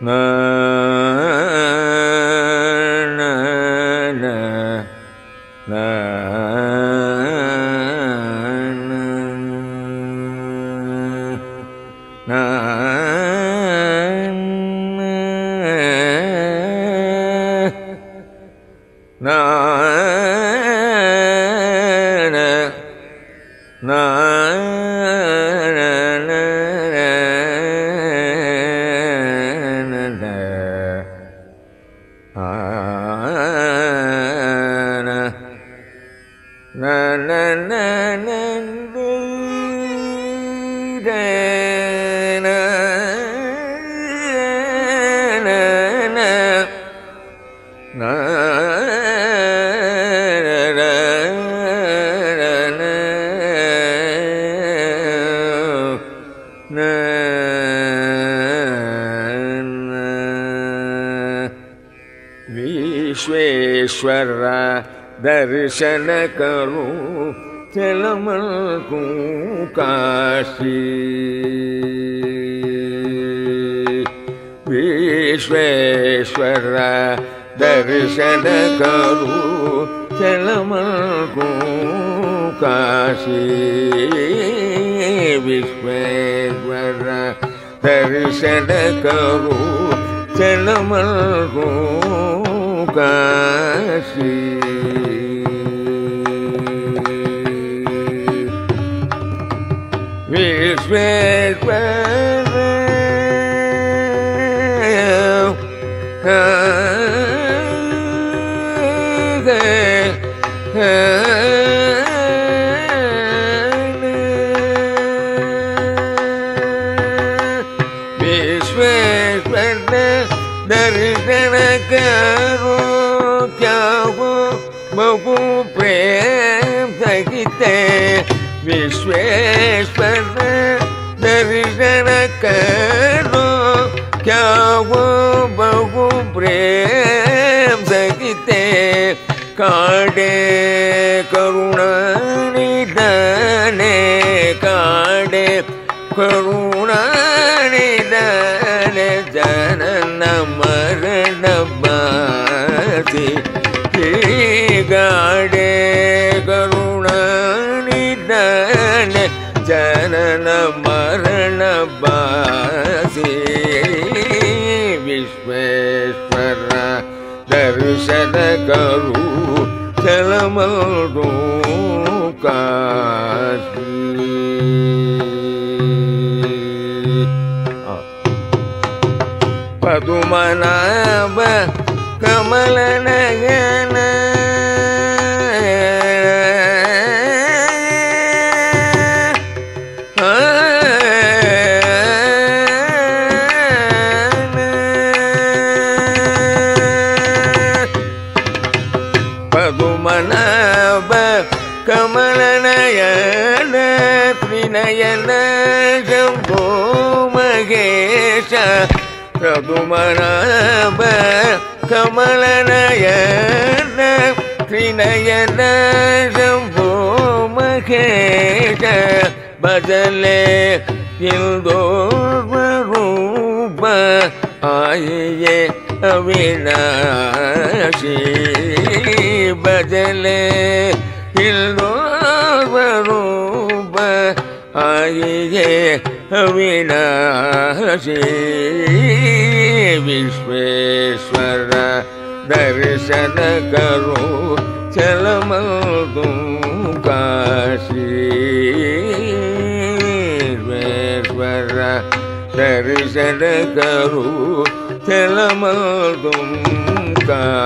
Vishweshwara darshanakaru chalamalku kashi. Vishweshwara darshanakaru chalamalku kashi. Vishweshwara darshanakaru chalamalku kashi. Vishweshwara darshanakaru kya bahu prem sakite kaade karuna nidane janana marana basi kaade karuna janana marana basi. Vishweshwara darshanakaru chalamalku kashi. Padumanabha kamalanayana Padumanabha kamalanayana trinayana shambho mahesha bhajale hildorvarupa ayiye avinashi. Bhajale hildorvarupa ayiye avinashi. Vishweshwara darshanakaru chalamalku kashi. Vishweshwara darshanakaru chalamalku kashi.